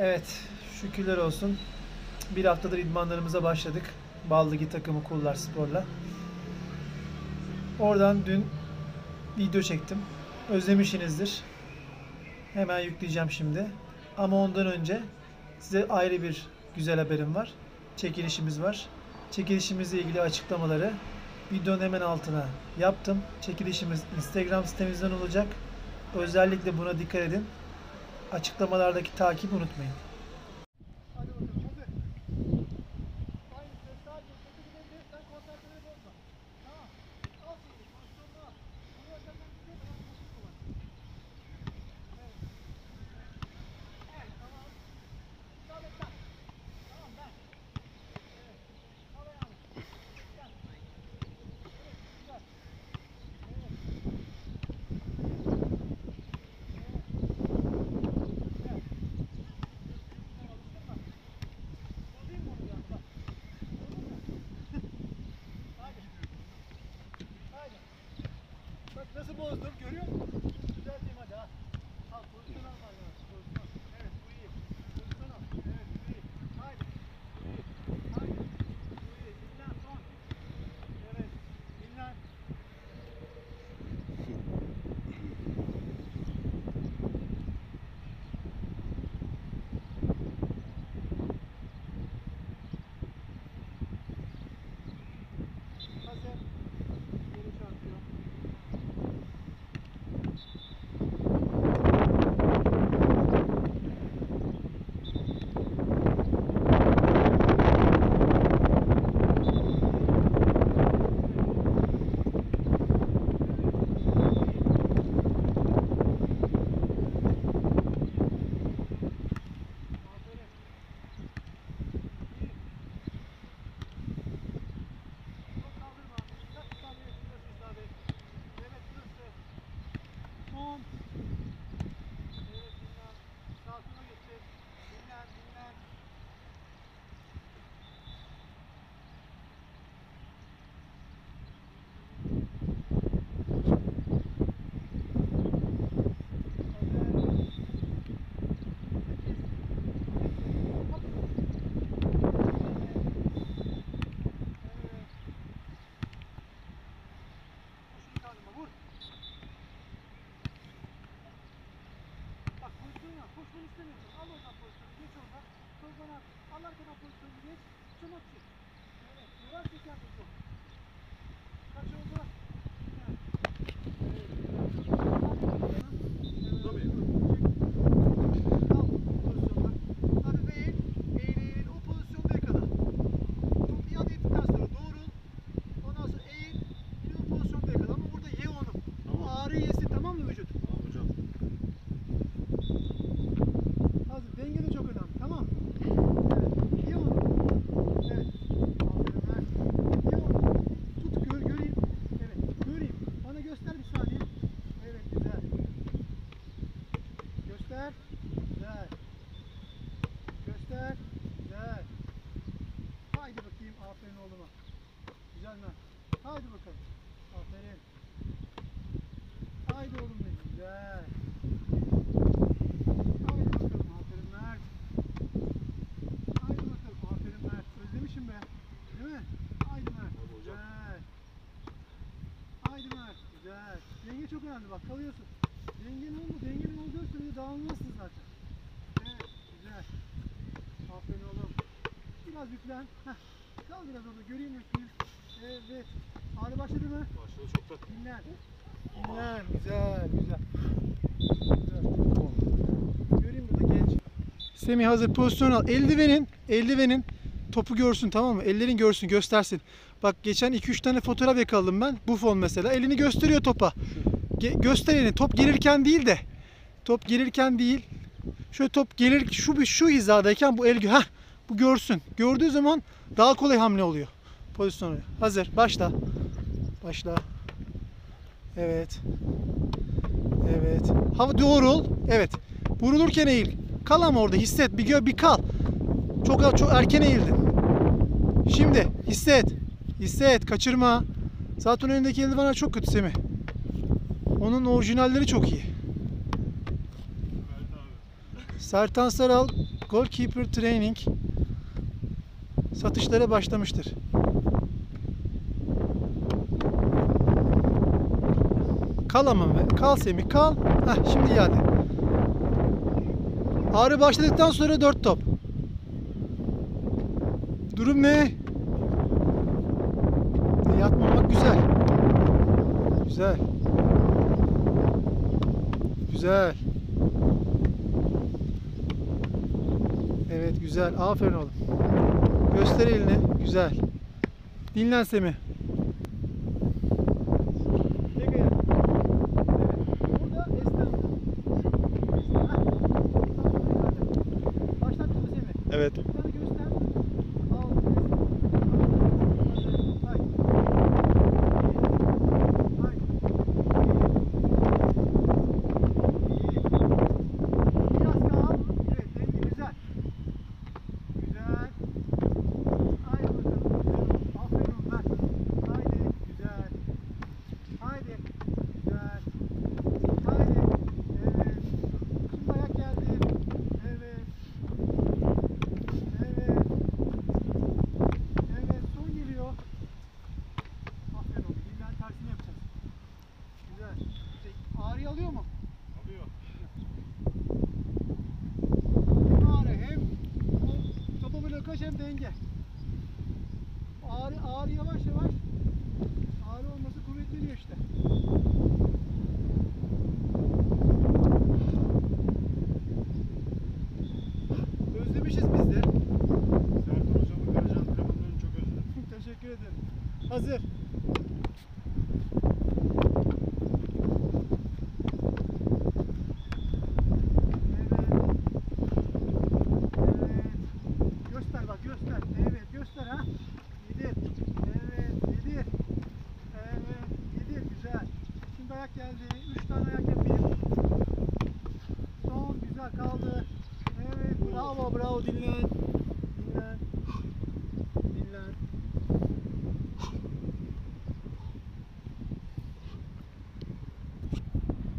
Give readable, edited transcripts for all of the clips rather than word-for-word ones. Evet, şükürler olsun. Bir haftadır idmanlarımıza başladık. Ballıgit takımı Kullarspor'la. Oradan dün video çektim. Özlemişsinizdir. Hemen yükleyeceğim şimdi. Ama ondan önce size ayrı bir güzel haberim var. Çekilişimiz var. Çekilişimizle ilgili açıklamaları videonun hemen altına yaptım. Çekilişimiz Instagram sitemizden olacak. Özellikle buna dikkat edin. Açıklamalardaki takibi unutmayın. Nasıl bozdum, görüyor musun? Düzelteyim hadi ha. Al, pozisyon al bari. Evet, bu iyi. Pozisyon al. Evet, bu iyi. Haydi. Bu iyi. Haydi. Bu iyi. İnlen son. Evet. İnlen. Hazır. Bak kalıyorsun. Dengenin olduğu sürece dağılmazsın zaten. Evet, güzel. Aferin oğlum. Biraz yüklen. Heh. Kal biraz orada, göreyim yükleyin. Evet. Ağrı başladı mı? Başladı, çok tatlı. Dinlen. Dinlen. Güzel, güzel. Güzel. Göreyim burada genç. Semih hazır, pozisyon al. Eldivenin topu görsün, tamam mı? Ellerin görsün, göstersin. Bak geçen 2-3 tane fotoğraf yakaladım ben. Buffon mesela. Elini gösteriyor topa. Göstereni top gelirken değil de şöyle top gelir şu hizadayken bu el bu görsün. Gördüğü zaman daha kolay hamle oluyor. Pozisyon oluyor. Hazır. Başla. Başla. Evet. Evet. Hava doğrul. Evet. Vurulurken eğil. Kal ama orada hisset. Bir kal. Çok erken eğildin. Şimdi hisset. Hisset. Kaçırma. Zaten önündeki eldiven çok kötü Semih. Onun orijinalleri çok iyi. Sertan Saral Goalkeeper Training satışlara başlamıştır. Kal ama be. Kal Semih, kal. Heh, şimdi geldi. Ağrı başladıktan sonra 4 top. Durum ne? Yatmamak güzel. Güzel. Güzel. Evet güzel. Aferin oğlum. Göster elini. Güzel. Dinlen Semih. Evet. Hem denge. Ağrı yavaş yavaş. Ağrı olması kuvvetleniyor işte. Özlemişiz biz de. Sertan hocamın garaj antrenmanlarını çok özledim. Teşekkür ederim. Hazır.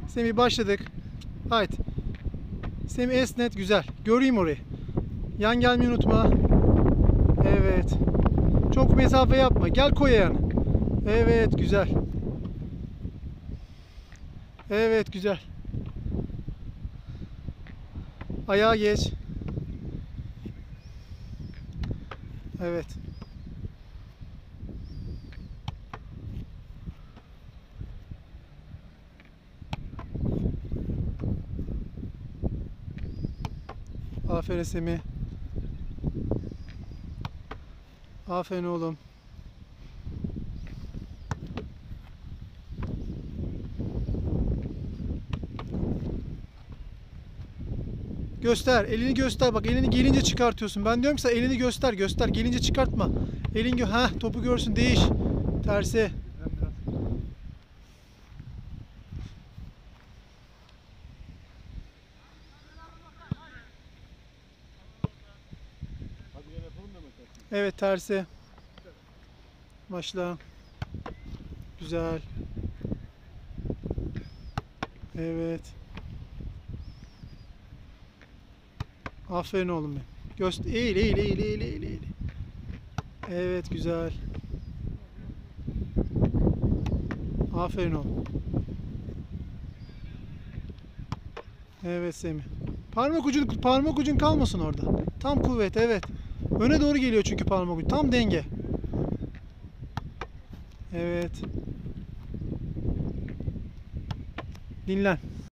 Semih başladık. Haydi. Semih esnet, güzel. Göreyim orayı. Yan gelmeyi unutma. Evet. Çok mesafe yapma. Gel koy ayağını. Evet güzel. Evet güzel. Ayağa geç. Evet. Aferin Semih. Aferin oğlum. Göster. Elini göster. Bak elini gelince çıkartıyorsun. Ben diyorum ki sen elini göster. Göster. Gelince çıkartma. Elin topu görsün. Değiş. Tersi. Evet tersi. Başla. Güzel. Evet. Aferin oğlum benim. Göster. Eğil, eğil, eğil, eğil, eğil, eğil. Evet güzel. Aferin oğlum. Evet Semih. Parmak ucun kalmasın orada. Tam kuvvet, evet. Öne doğru geliyor çünkü parmak ucu. Tam denge. Evet. Dinlen.